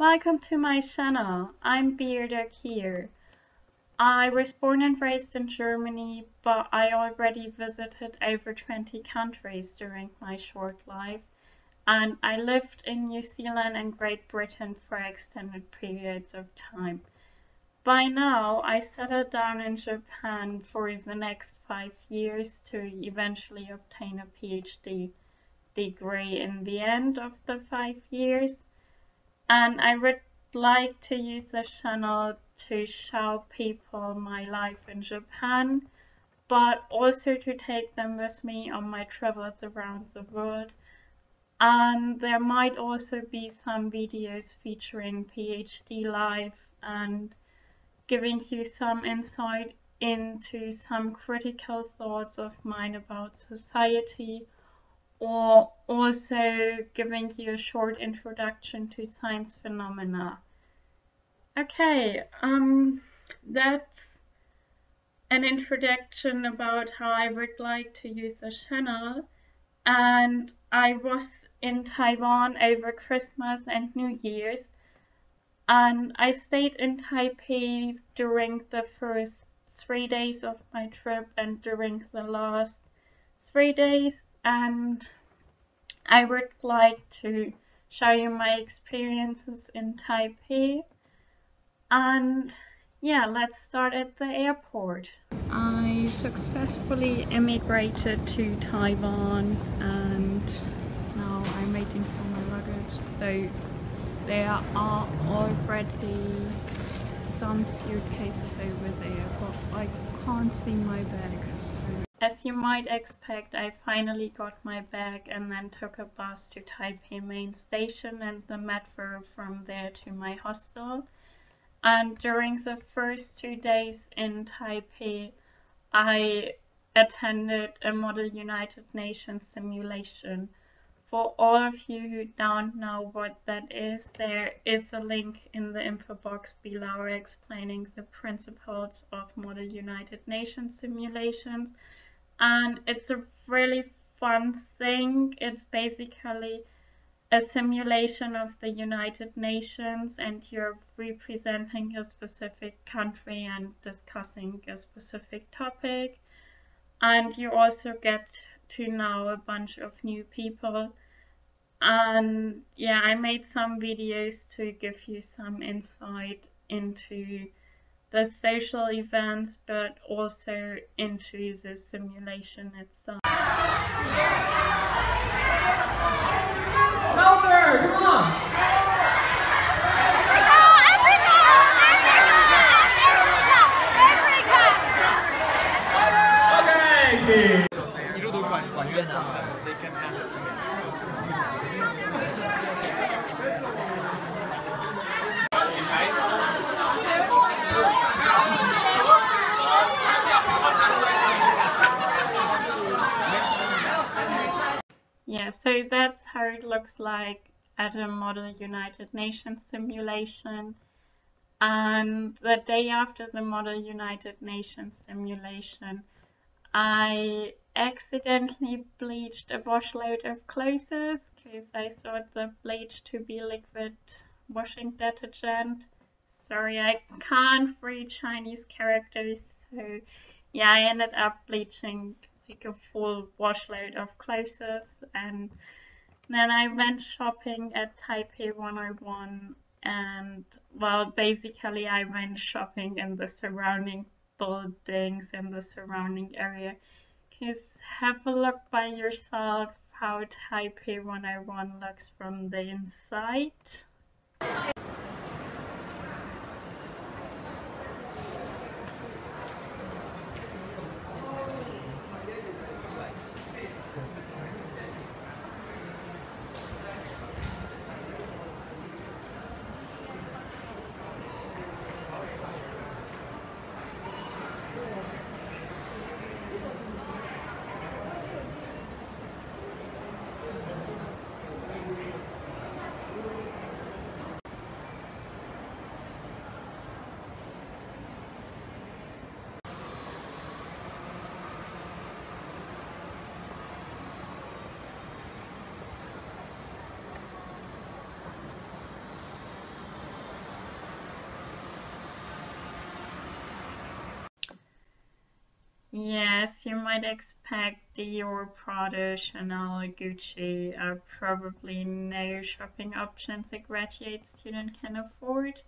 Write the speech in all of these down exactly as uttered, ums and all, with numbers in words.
Welcome to my channel. I'm BiaDarkia. I was born and raised in Germany, but I already visited over twenty countries during my short life, and I lived in New Zealand and Great Britain for extended periods of time. By now, I settled down in Japan for the next five years to eventually obtain a PhD degree in the end of the five years, and I would like to use this channel to show people my life in Japan, but also to take them with me on my travels around the world. And there might also be some videos featuring PhD life and giving you some insight into some critical thoughts of mine about society, or also giving you a short introduction to science phenomena. Okay, um, that's an introduction about how I would like to use the channel. And I was in Taiwan over Christmas and New Year's, and I stayed in Taipei during the first three days of my trip and during the last three days. And I would like to show you my experiences in Taipei. And yeah, let's start at the airport. I successfully emigrated to Taiwan and now I'm waiting for my luggage. So there are already some suitcases over there, but I can't see my bag. As you might expect, I finally got my bag and then took a bus to Taipei main station and the metro from there to my hostel. And during the first two days in Taipei, I attended a Model United Nations simulation. For all of you who don't know what that is, there is a link in the info box below explaining the principles of Model United Nations simulations. And it's a really fun thing. It's basically a simulation of the United Nations, and you're representing a specific country and discussing a specific topic. And you also get to know a bunch of new people. And yeah, I made some videos to give you some insight into the social events, but also into the simulation itself. Helper, come on! Africa! Africa! Africa! Okay! They can ask it to me. Yeah, so that's how it looks like at a Model United Nations simulation. And the day after the Model United Nations simulation, I accidentally bleached a washload of clothes because I thought the bleach to be liquid washing detergent. Sorry, I can't read Chinese characters, so yeah, I ended up bleaching like a full washload of clothes. And then I went shopping at Taipei one oh one, and well, basically I went shopping in the surrounding buildings in the surrounding area. Just have a look by yourself how Taipei one oh one looks from the inside. Yes, you might expect Dior, Prada, Chanel, Gucci are probably no shopping options a graduate student can afford,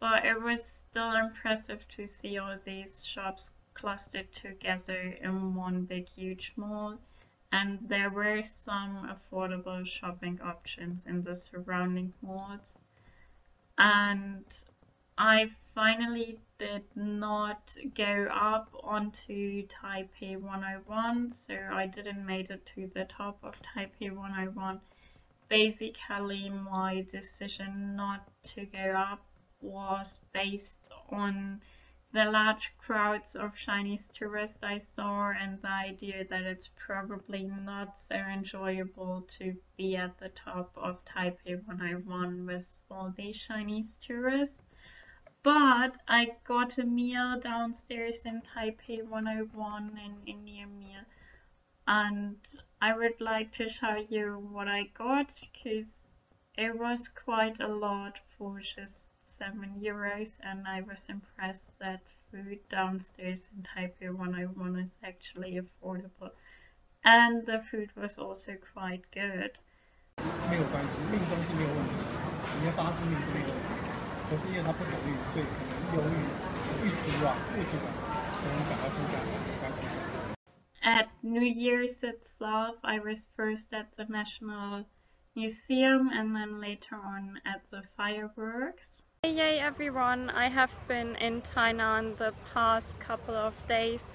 but it was still impressive to see all these shops clustered together in one big huge mall, and there were some affordable shopping options in the surrounding malls. And I finally did not go up onto Taipei one oh one, so I didn't make it to the top of Taipei one oh one. Basically, my decision not to go up was based on the large crowds of Chinese tourists I saw and the idea that it's probably not so enjoyable to be at the top of Taipei one oh one with all these Chinese tourists. But I got a meal downstairs in Taipei one oh one and Indian meal, and I would like to show you what I got, because it was quite a lot for just seven euros, and I was impressed that food downstairs in Taipei one oh one is actually affordable, and the food was also quite good. 没有关系，命中是没有问题，你的八字命是没有问题，可是因为它不走运，所以可能忧郁、郁卒啊、郁卒啊，可能想要出家想要干出家。At New Year's itself, I was first at the National Museum and then later on at the fireworks. Hey everyone, I have been in Tainan the past couple of days,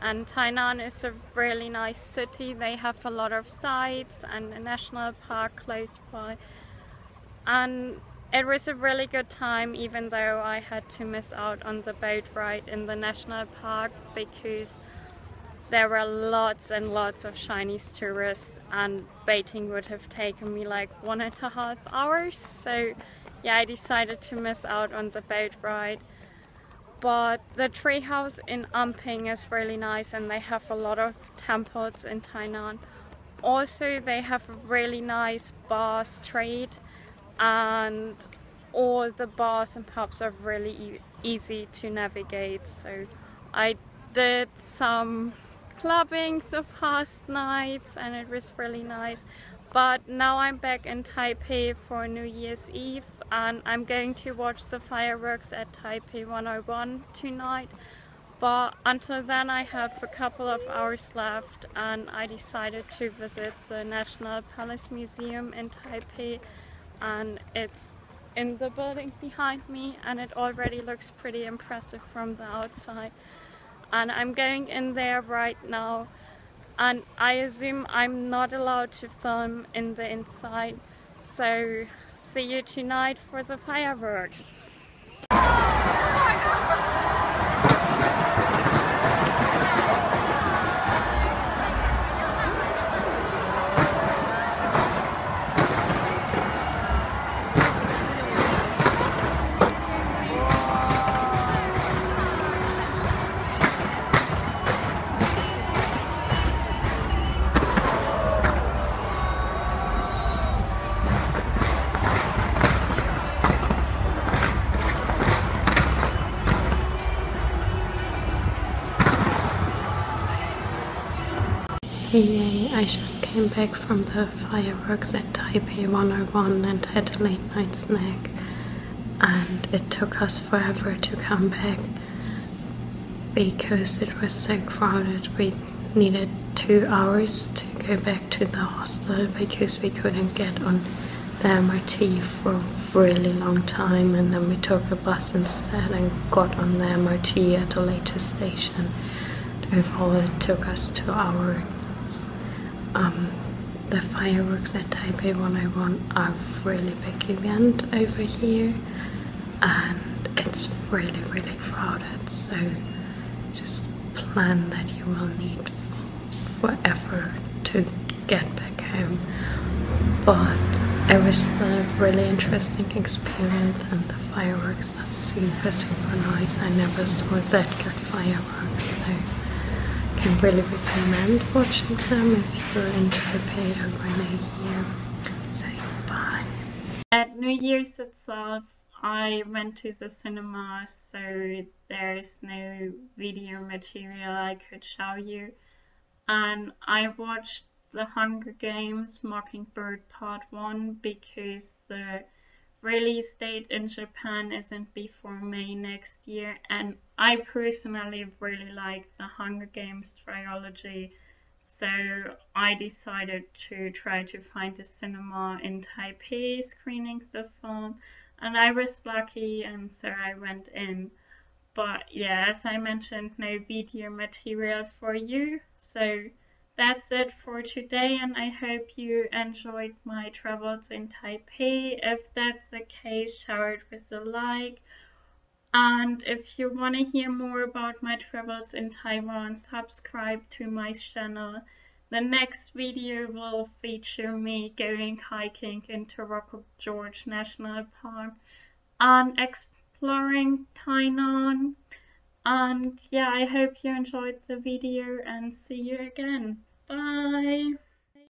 and Tainan is a really nice city. They have a lot of sites and a national park close by, and it was a really good time, even though I had to miss out on the boat ride in the national park because there were lots and lots of Chinese tourists, and boating would have taken me like one and a half hours. So yeah, I decided to miss out on the boat ride. But the tree house in Anping is really nice, and they have a lot of temples in Tainan. Also, they have a really nice bar street, and all the bars and pubs are really e easy to navigate. So I did some clubbing the past nights, and it was really nice. But now I'm back in Taipei for New Year's Eve, and I'm going to watch the fireworks at Taipei one oh one tonight. But until then I have a couple of hours left, and I decided to visit the National Palace Museum in Taipei, and it's in the building behind me, and it already looks pretty impressive from the outside. And I'm going in there right now, and I assume I'm not allowed to film in the inside, so see you tonight for the fireworks. Yay, I just came back from the fireworks at Taipei one oh one and had a late night snack, and it took us forever to come back because it was so crowded. We needed two hours to go back to the hostel because we couldn't get on the M R T for a really long time, and then we took a bus instead and got on the M R T at a later station. Overall, it took us two hours. Um, the fireworks at Taipei one oh one are a really big event over here, and it's really really crowded, so just plan that you will need forever to get back home. But it was still a really interesting experience, and the fireworks are super super nice. I never saw that good fireworks, so I can really recommend watching them if you're in Taipei over New Year. So bye. At New Year's itself, I went to the cinema, so there's no video material I could show you. And I watched The Hunger Games Mockingbird Part one because the release date in Japan isn't before May next year, and I personally really like the Hunger Games trilogy, so I decided to try to find a cinema in Taipei screening the film, and I was lucky, and so I went in. But yeah, as I mentioned, no video material for you, so that's it for today, and I hope you enjoyed my travels in Taipei. If that's the case, share it with a like. And if you want to hear more about my travels in Taiwan, subscribe to my channel. The next video will feature me going hiking in Taroko Gorge National Park and exploring Tainan. And yeah, I hope you enjoyed the video and see you again. Bye!